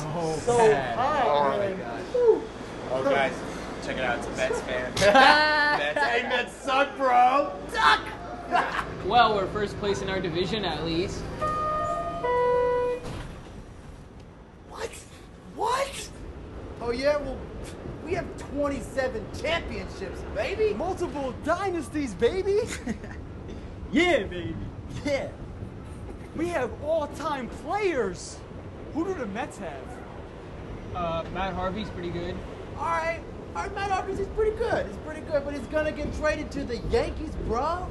so high. Oh my gosh. Oh, guys, check it out. It's a Mets fan. Mets. Hey, Mets suck, bro. Suck. Well, we're first place in our division, at least. What? What? Oh, yeah? Well, we have 27 championships, baby. Multiple dynasties, baby. Yeah, baby. Yeah. We have all-time players. Who do the Mets have? Matt Harvey's pretty good. All right. All right, Matt Harvey's pretty good. He's pretty good, but he's going to get traded to the Yankees, bro.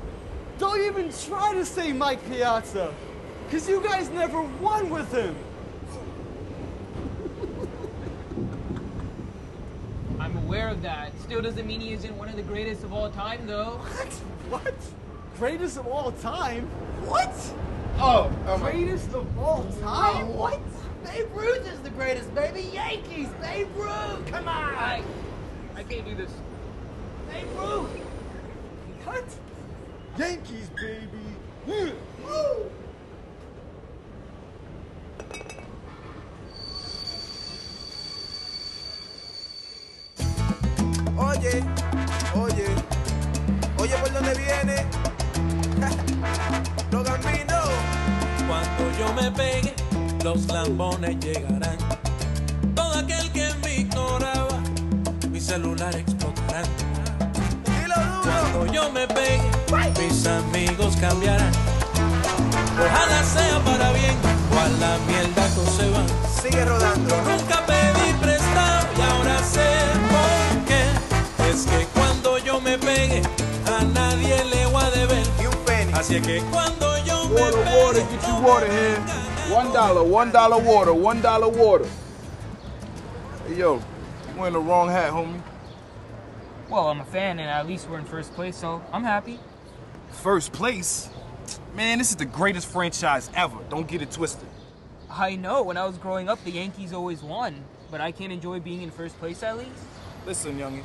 Don't even try to say Mike Piazza, because you guys never won with him. I'm aware of that. Still doesn't mean he isn't one of the greatest of all time, though. What? What? Greatest of all time? What? Oh, my. Greatest of all time? Oh. What? Babe Ruth is the greatest, baby. Yankees, Babe Ruth. Come on. I can't do this. Babe Ruth. What? Yankees, baby! Woo! Oye, oye, oye, ¿por dónde viene? Lo gambino. Cuando yo me pegue, los lambones llegarán. Todo aquel que me ignoraba, mi celular explotará. Cuando yo me pegue, mis amigos cambiarán. Ojalá sea para bien, o a la mierda todo se va. Sigue rodando. Nunca pedí prestado y ahora sé por qué. Es que cuando yo me pegue, a nadie le voy a deber. Así es que cuando yo me pegue, water, get your water here. $1 water, $1 water. Hey, yo, you wearing the wrong hat, homie. Well, I'm a fan, and at least we're in first place, so I'm happy. First place? Man, this is the greatest franchise ever. Don't get it twisted. I know. When I was growing up, the Yankees always won. But I can't enjoy being in first place, at least. Listen, youngin.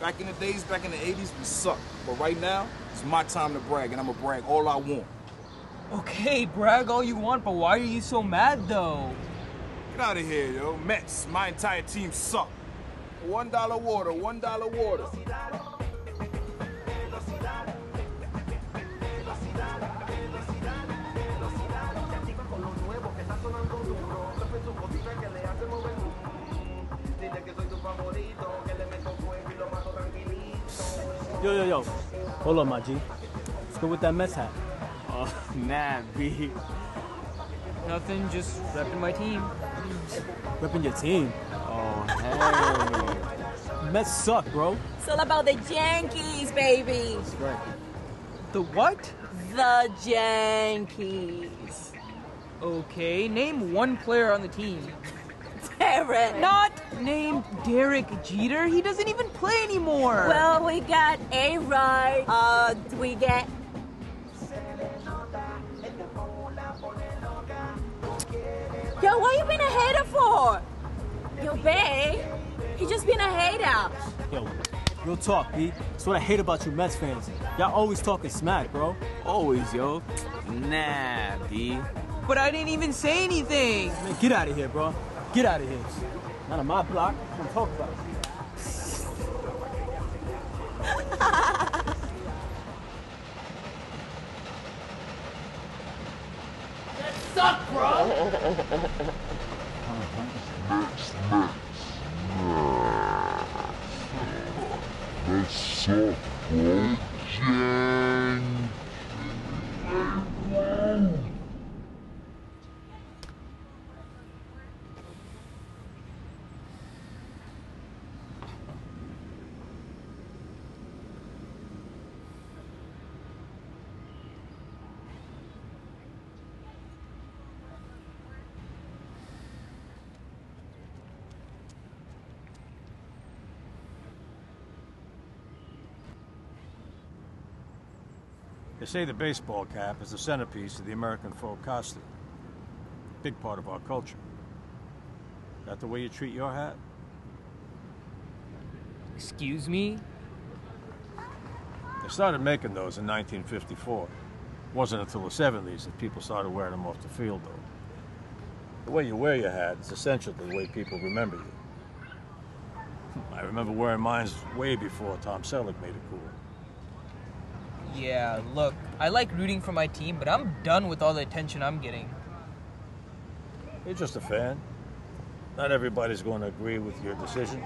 Back in the days, back in the 80s, we sucked. But right now, it's my time to brag, and I'm gonna brag all I want. Okay, brag all you want, but why are you so mad, though? Get out of here, yo. Mets, my entire team sucked. $1 water, $1 water. Yo. Hold on, my G. Let's go with that Mets hat. Oh, nah, B. Nothing, just repping my team. Repping your team? Oh, hell. Mets suck, bro. It's all about the Yankees, baby. That's right. The what? The Yankees. Okay, name one player on the team. Derek. Not named Derek Jeter. He doesn't even play anymore. Well, we got A-Rod. We get... Yo, what you been a hater for? Yo, babe. He just been a hater. Yo, real talk, B. That's what I hate about you Mets fans. Y'all always talking smack, bro. Always, yo. Nah, B. But I didn't even say anything. Man, get out of here, bro. Get out of here. Not on my block. Don't talk about it. That sucked, bro. So good. They say the baseball cap is the centerpiece of the American folk costume. Big part of our culture. Is that the way you treat your hat? Excuse me? They started making those in 1954. It wasn't until the 70s that people started wearing them off the field, though. The way you wear your hat is essentially the way people remember you. I remember wearing mine way before Tom Selleck made it cool. Yeah, look, I like rooting for my team, but I'm done with all the attention I'm getting. You're just a fan. Not everybody's going to agree with your decision.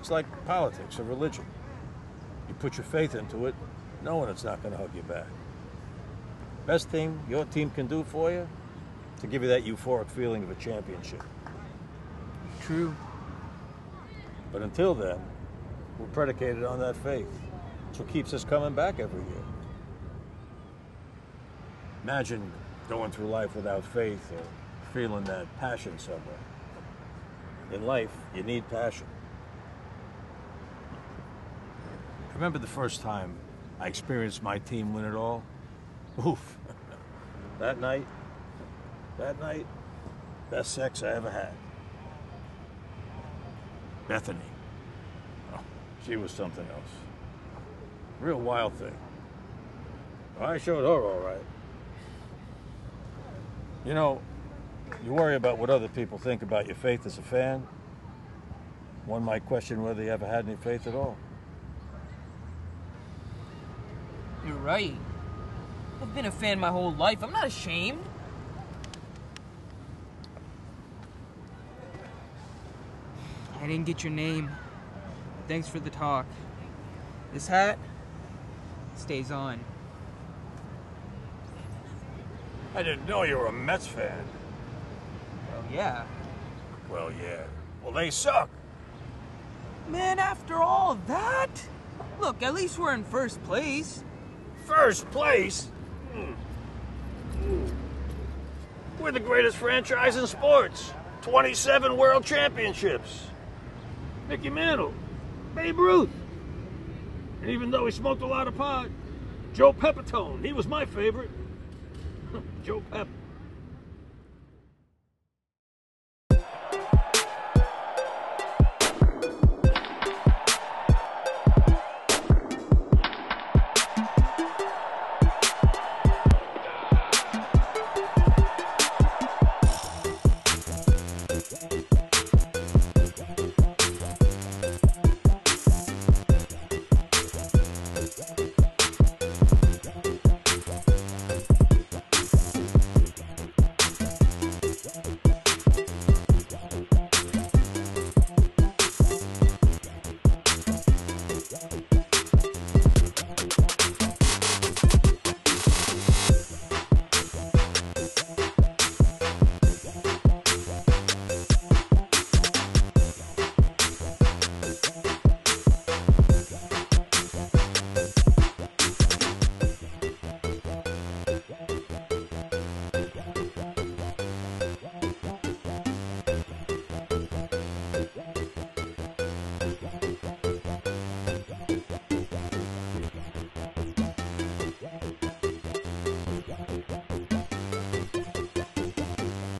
It's like politics or religion. You put your faith into it, knowing it's not going to hug you back. Best thing your team can do for you, to give you that euphoric feeling of a championship. True. But until then, we're predicated on that faith. It's what keeps us coming back every year. Imagine going through life without faith or feeling that passion somewhere. In life, you need passion. Remember the first time I experienced my team win it all? Oof. That night, best sex I ever had. Bethany. Oh, she was something else. Real wild thing. I showed her all right. You know, you worry about what other people think about your faith as a fan. One might question whether you ever had any faith at all. You're right. I've been a fan my whole life. I'm not ashamed. I didn't get your name. Thanks for the talk. This hat stays on. I didn't know you were a Mets fan. Well, yeah. Well, yeah. Well, they suck. Man, after all that? Look, at least we're in first place. First place? We're the greatest franchise in sports. 27 world championships. Mickey Mantle, Babe Ruth, and even though he smoked a lot of pot, Joe Pepitone, he was my favorite. Joe Pep.